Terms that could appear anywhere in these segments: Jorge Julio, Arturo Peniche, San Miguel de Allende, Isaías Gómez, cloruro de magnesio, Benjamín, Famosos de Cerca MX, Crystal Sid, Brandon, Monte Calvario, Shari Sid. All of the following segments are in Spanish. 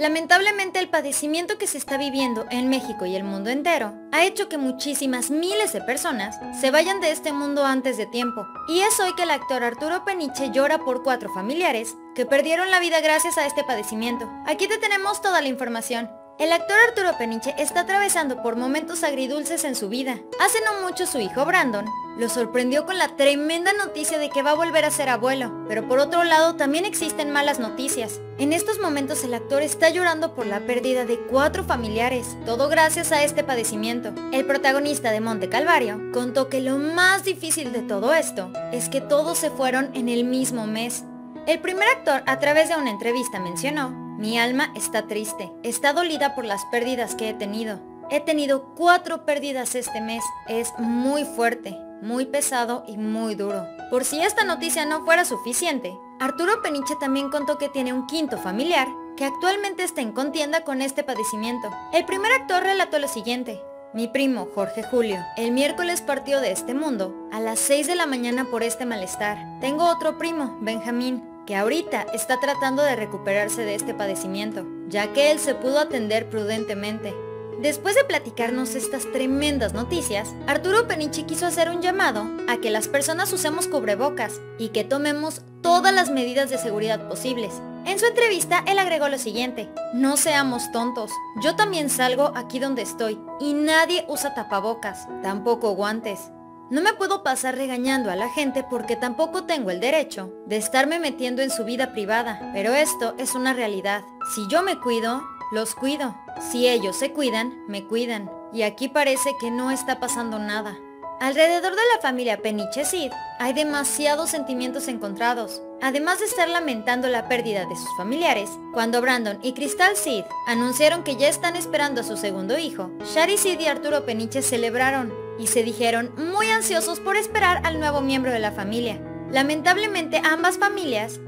Lamentablemente el padecimiento que se está viviendo en México y el mundo entero ha hecho que muchísimas miles de personas se vayan de este mundo antes de tiempo. Y es hoy que el actor Arturo Peniche llora por 4 familiares que perdieron la vida gracias a este padecimiento. Aquí te tenemos toda la información. El actor Arturo Peniche está atravesando por momentos agridulces en su vida. Hace no mucho su hijo Brandon lo sorprendió con la tremenda noticia de que va a volver a ser abuelo, pero por otro lado también existen malas noticias. En estos momentos el actor está llorando por la pérdida de 4 familiares, todo gracias a este padecimiento. El protagonista de Monte Calvario contó que lo más difícil de todo esto es que todos se fueron en el mismo mes. El primer actor, a través de una entrevista, mencionó: "Mi alma está triste, está dolida por las pérdidas que he tenido. He tenido 4 pérdidas este mes, es muy fuerte, muy pesado y muy duro". Por si esta noticia no fuera suficiente, Arturo Peniche también contó que tiene un 5º familiar que actualmente está en contienda con este padecimiento. El primer actor relató lo siguiente: "Mi primo, Jorge Julio, el miércoles partió de este mundo a las 6 de la mañana por este malestar. Tengo otro primo, Benjamín, que ahorita está tratando de recuperarse de este padecimiento, ya que él se pudo atender prudentemente". Después de platicarnos estas tremendas noticias, Arturo Peniche quiso hacer un llamado a que las personas usemos cubrebocas y que tomemos todas las medidas de seguridad posibles. En su entrevista, él agregó lo siguiente: "No seamos tontos, yo también salgo aquí donde estoy y nadie usa tapabocas, tampoco guantes. No me puedo pasar regañando a la gente porque tampoco tengo el derecho de estarme metiendo en su vida privada, pero esto es una realidad. Si yo me cuido, los cuido. Si ellos se cuidan, me cuidan. Y aquí parece que no está pasando nada". Alrededor de la familia Peniche Sid hay demasiados sentimientos encontrados. Además de estar lamentando la pérdida de sus familiares, cuando Brandon y Crystal Sid anunciaron que ya están esperando a su segundo hijo, Shari Sid y Arturo Peniche celebraron y se dijeron muy ansiosos por esperar al nuevo miembro de la familia. Lamentablemente ambas familias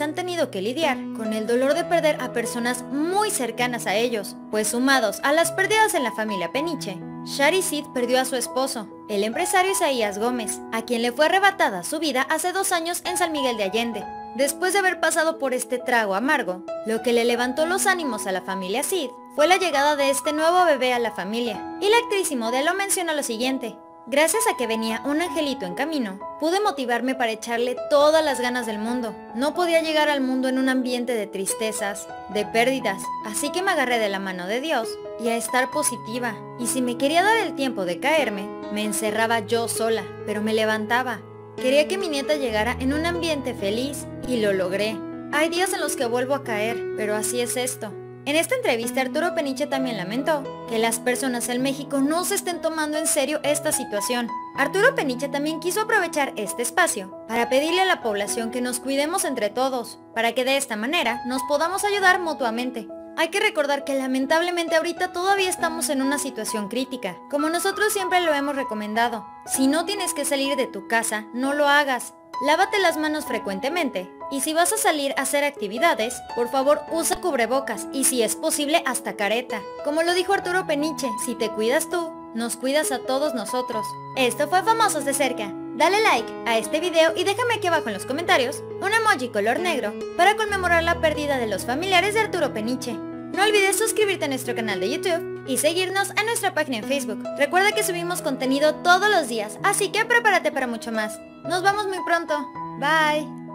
han tenido que lidiar con el dolor de perder a personas muy cercanas a ellos, pues sumados a las pérdidas en la familia Peniche, Shari Sid perdió a su esposo, el empresario Isaías Gómez, a quien le fue arrebatada su vida hace 2 años en San Miguel de Allende. Después de haber pasado por este trago amargo, lo que le levantó los ánimos a la familia Sid fue la llegada de este nuevo bebé a la familia, y la actriz y modelo menciona lo siguiente: "Gracias a que venía un angelito en camino, pude motivarme para echarle todas las ganas del mundo. No podía llegar al mundo en un ambiente de tristezas, de pérdidas, así que me agarré de la mano de Dios y a estar positiva. Y si me quería dar el tiempo de caerme, me encerraba yo sola, pero me levantaba. Quería que mi nieta llegara en un ambiente feliz y lo logré. Hay días en los que vuelvo a caer, pero así es esto". En esta entrevista, Arturo Peniche también lamentó que las personas en México no se estén tomando en serio esta situación. Arturo Peniche también quiso aprovechar este espacio para pedirle a la población que nos cuidemos entre todos, para que de esta manera nos podamos ayudar mutuamente. Hay que recordar que lamentablemente ahorita todavía estamos en una situación crítica, como nosotros siempre lo hemos recomendado. Si no tienes que salir de tu casa, no lo hagas. Lávate las manos frecuentemente y si vas a salir a hacer actividades, por favor usa cubrebocas y si es posible hasta careta. Como lo dijo Arturo Peniche, si te cuidas tú, nos cuidas a todos nosotros. Esto fue Famosos de Cerca. Dale like a este video y déjame aquí abajo en los comentarios un emoji color negro para conmemorar la pérdida de los familiares de Arturo Peniche. No olvides suscribirte a nuestro canal de YouTube y seguirnos a nuestra página en Facebook. Recuerda que subimos contenido todos los días, así que prepárate para mucho más. Nos vemos muy pronto. Bye.